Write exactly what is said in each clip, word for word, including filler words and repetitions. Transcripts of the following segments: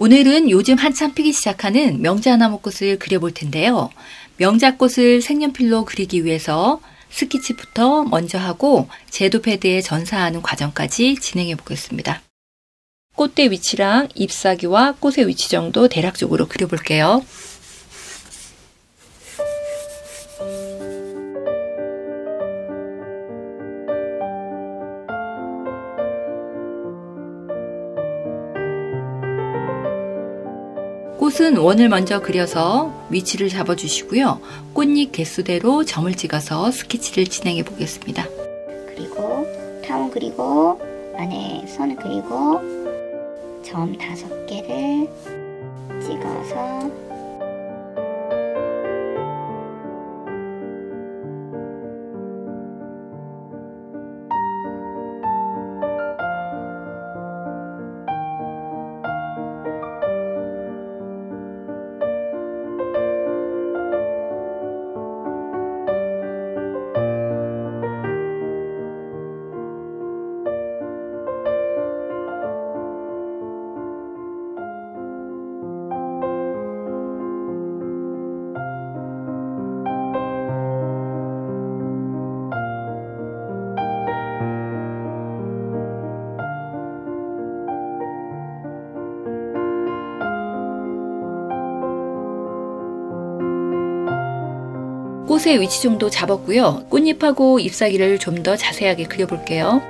오늘은 요즘 한참 피기 시작하는 명자나무꽃을 그려볼 텐데요. 명자꽃을 색연필로 그리기 위해서 스케치부터 먼저 하고 제도 패드에 전사하는 과정까지 진행해 보겠습니다. 꽃대 위치랑 잎사귀와 꽃의 위치 정도 대략적으로 그려볼게요. 꽃은 원을 먼저 그려서 위치를 잡아주시고요. 꽃잎 개수대로 점을 찍어서 스케치를 진행해 보겠습니다. 그리고 탐 그리고 안에 선 그리고 점 다섯 개를 찍어서 꽃의 위치 정도 잡았고요. 꽃잎하고 잎사귀를 좀 더 자세하게 그려볼게요.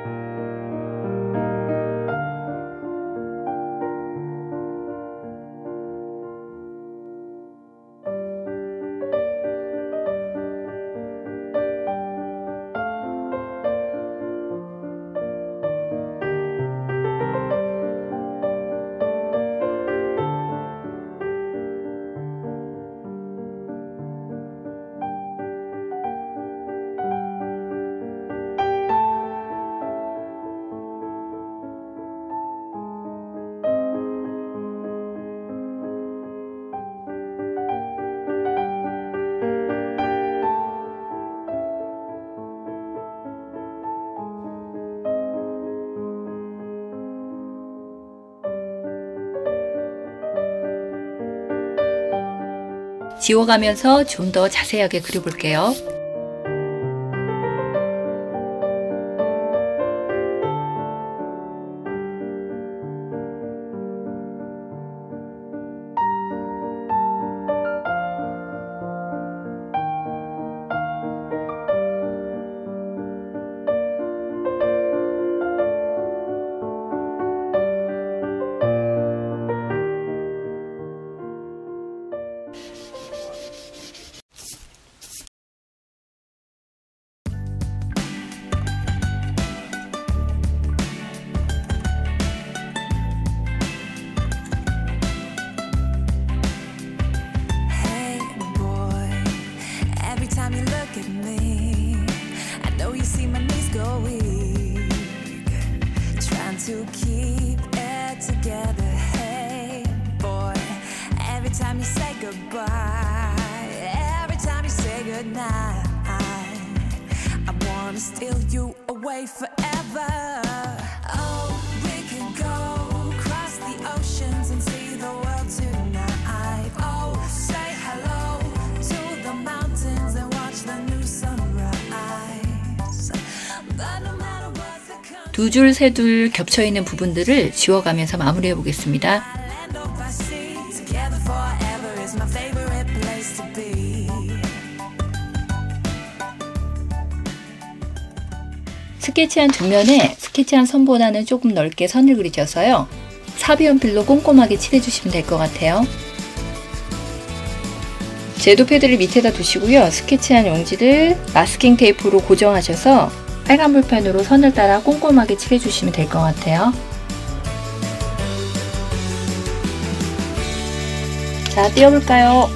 지워가면서 좀 더 자세하게 그려볼게요. To keep it together, hey boy. Every time you say goodbye, every time you say goodnight, I wanna steal you away forever. Oh, we can go cross the oceans and see the world tonight. Oh, say hello to the mountains and watch the new sunrise. 두 줄, 세 줄 겹쳐있는 부분들을 지워가면서 마무리해 보겠습니다. 스케치한 뒷면에 스케치한 선보다는 조금 넓게 선을 그리셔서요. 사비연필로 꼼꼼하게 칠해주시면 될 것 같아요. 제도 패드를 밑에다 두시고요. 스케치한 용지를 마스킹 테이프로 고정하셔서 빨간 볼펜으로 선을 따라 꼼꼼하게 칠해주시면 될 것 같아요. 자, 띄워볼까요?